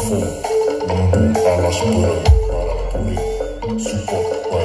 Info Minggu Alas Goreng Barang Kulit support by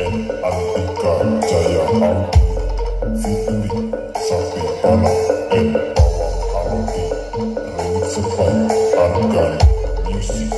and Antika Jaya Audio featuring Sapi Panah and Bawang Arti remixed by Argan Music.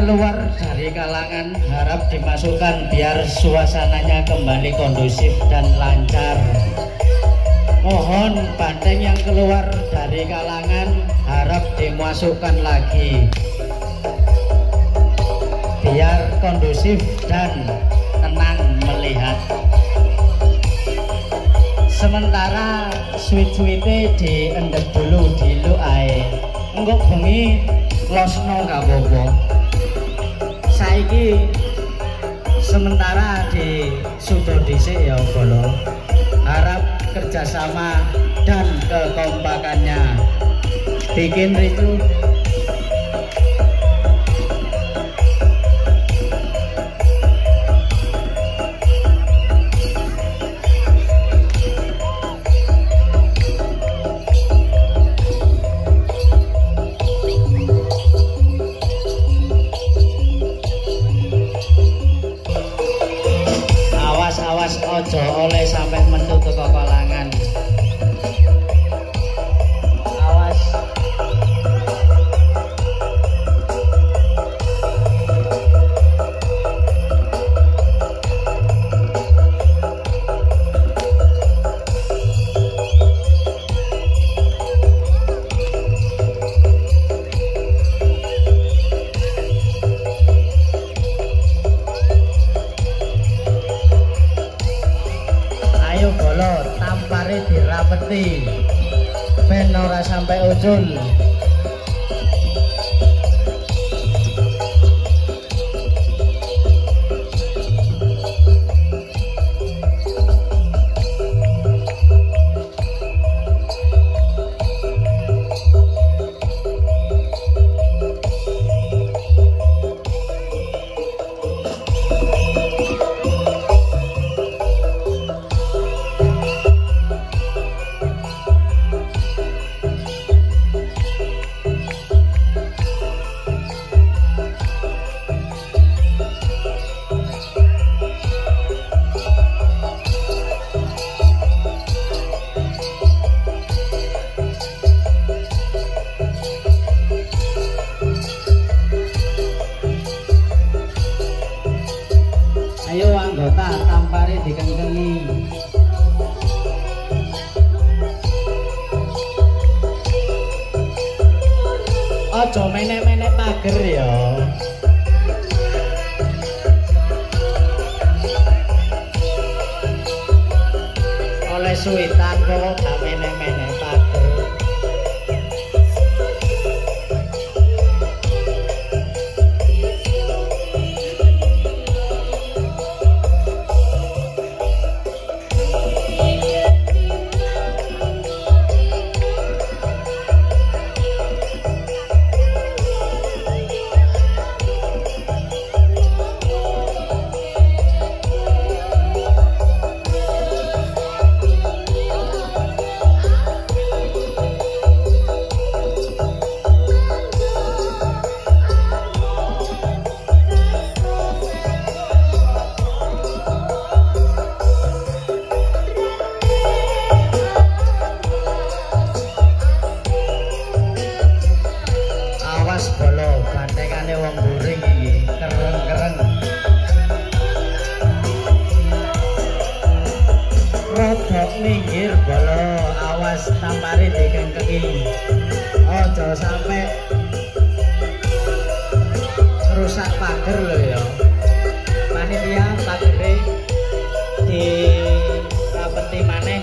keluar dari kalangan harap dimasukkan biar suasananya kembali kondusif dan lancar. Mohon banteng yang keluar dari kalangan harap dimasukkan lagi biar kondusif dan tenang melihat. Sementara switch-switch diendep dulu di luai engkau bengi losno gak bobo. Saiki sementara di sudo dhisik ya bolo, harap kerjasama dan kekompakannya bikin ricu. Awas ojo oleh sampai mentu ke kokolangan. Awas. Tampare dirapeti ben ora sampai ujul. Ayo anggota tampare dikengkengi. Ojo menek-menek pager ya. Oleh suwitan kok gak menek-menek pager. Minggir bolo, awas tampari dikengkengi. Ojo sampai rusak pager lho ya. Panitia pagere di kapeti maneh.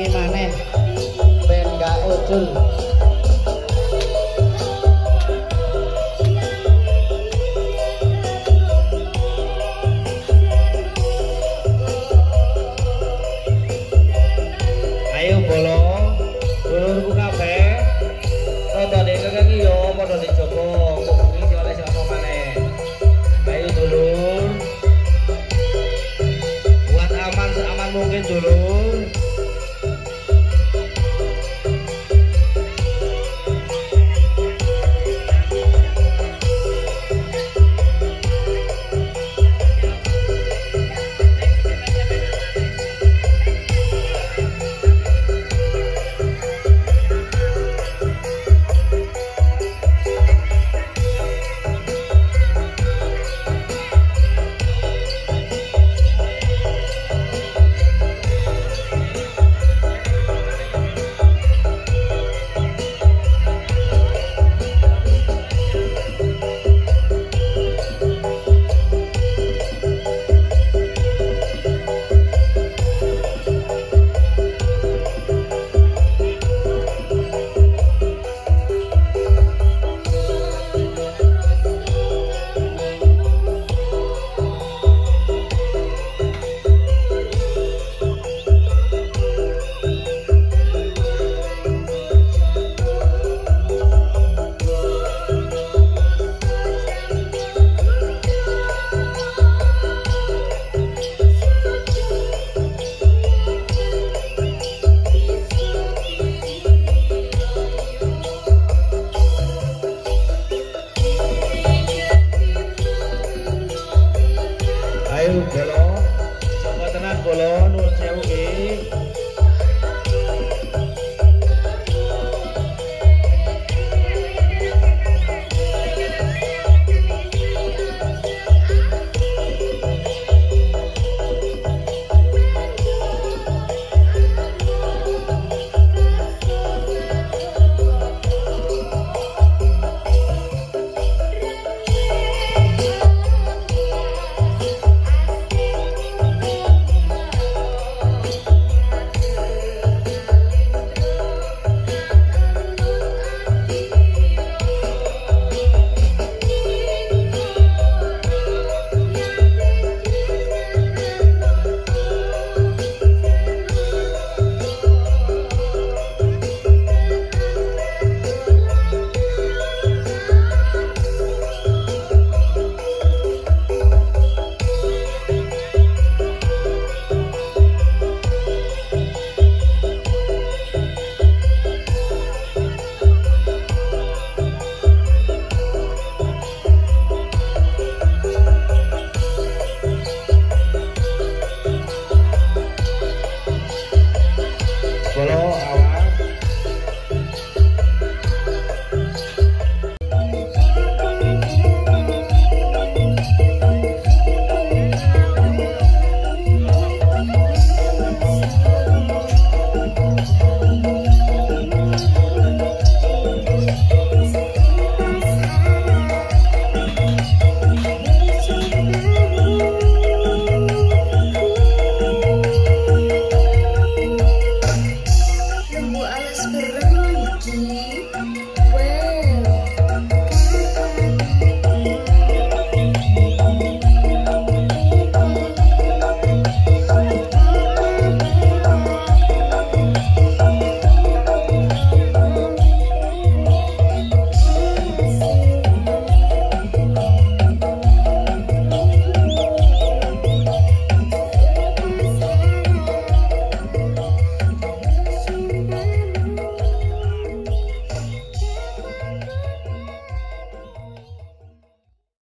lagi maneh ben gak ucul. Ayo bolo dulurku kabeh totone kekeki yo padha dijogo kuwi oleh sapa maneh. Ayo dulur buat aman seaman mungkin dulur. Ayo bolo, sapa tenan bolo nuwun sewu nggih.